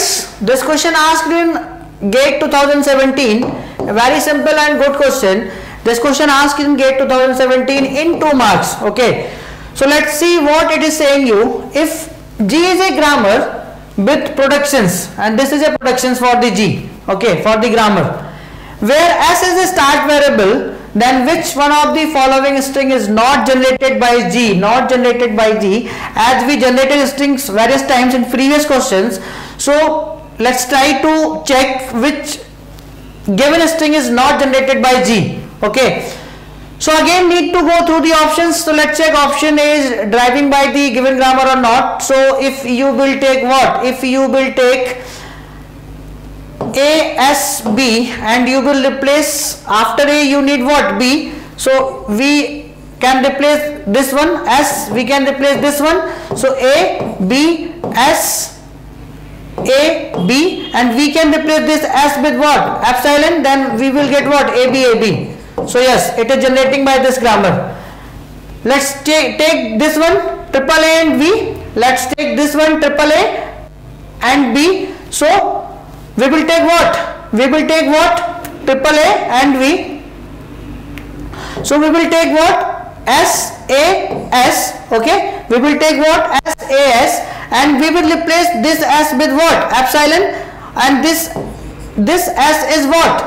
Yes, this question asked in GATE 2017, a very simple and good question. This question asked in GATE 2017 in 2 marks. Okay, so let's see what it is saying you. If G is a grammar with productions, and this is a productions for the G, okay, for the grammar, where S is the start variable, then which one of the following string is not generated by G? Not generated by G, as we generated strings various times in previous questions. So let's try to check which given string is not generated by G. Okay, so again need to go through the options. So let's check option A is driving by the given grammar or not. So if you will take what? If you will take A, S, B, and you will replace after A you need what? B. So we can replace this one S, we can replace this one. So A, B, S, A, B, and we can replace this S with what? Epsilon, then we will get what? A, B, A, B. So yes, it is generating by this grammar. Let's take this one triple A and B. Let's take this one triple A and B. So we will take what? We will take what? Triple A and V. So we will take what? S, A, S. Okay. We will take what? S, A, S. And we will replace this S with what? Epsilon. And this S is what?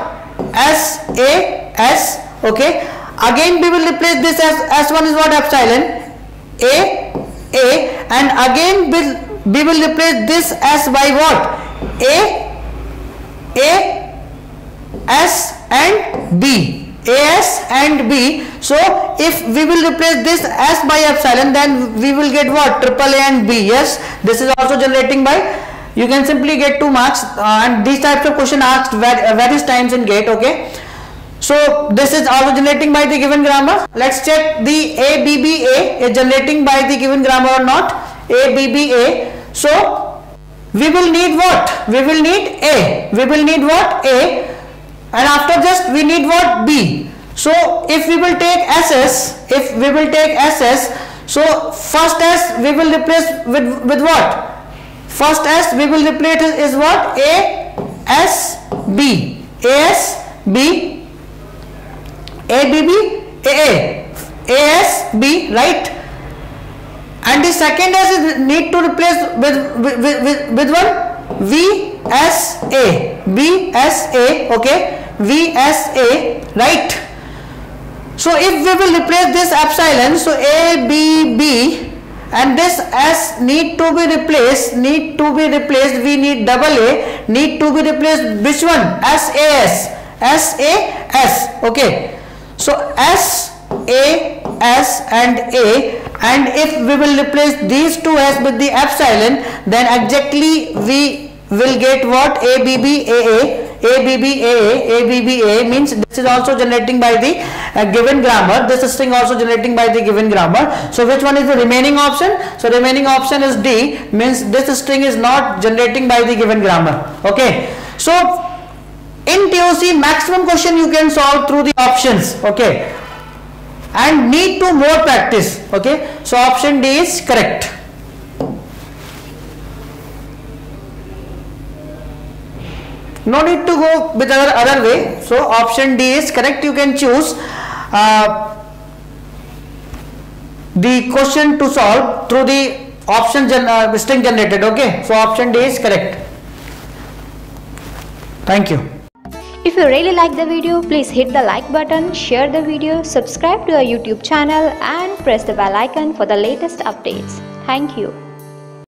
S, A, S. Okay. Again we will replace this S. S1 is what? Epsilon. A, A. And again we will replace this S by what? A, S and B, A, S and B. So if we will replace this S by epsilon, then we will get what? Triple A and B. Yes, this is also generating by. You can simply get 2 marks, and these types of question asked various times in GATE. Okay, so this is also generating by the given grammar. Let's check the A, B, B, A is generating by the given grammar or not. A, B, B, A. So we will need what? We will need A. We will need what? A. And after just we need what? B. So if we will take SS, so first S we will replace with what? First S we will replace is what? A, S, B. A, S, B. A, B, B, A. A, S, B, right? And the second S is need to replace with one V, S, A, B, S, A. Okay, V, S, A, right? So if we will replace this epsilon, so A, B, B, and this S need to be replaced. We need double A need to be replaced. Which one? S, A, S, S, A, S. Okay, so S, A, S and A, and if we will replace these two S with the epsilon, then exactly we will get what? A, B, B, A, A. A, B, B, A, A. A, B, B, A means this is also generating by the given grammar. This string also generating by the given grammar. So which one is the remaining option? So remaining option is D, means this string is not generating by the given grammar. Okay, so in TOC maximum question you can solve through the options. Okay, and need to more practice. Okay, so option D is correct. No need to go with other way. So option D is correct. You can choose the question to solve through the option string generated. Okay, so option D is correct. Thank you. If you really like the video, please hit the like button, share the video, subscribe to our YouTube channel and press the bell icon for the latest updates. Thank you.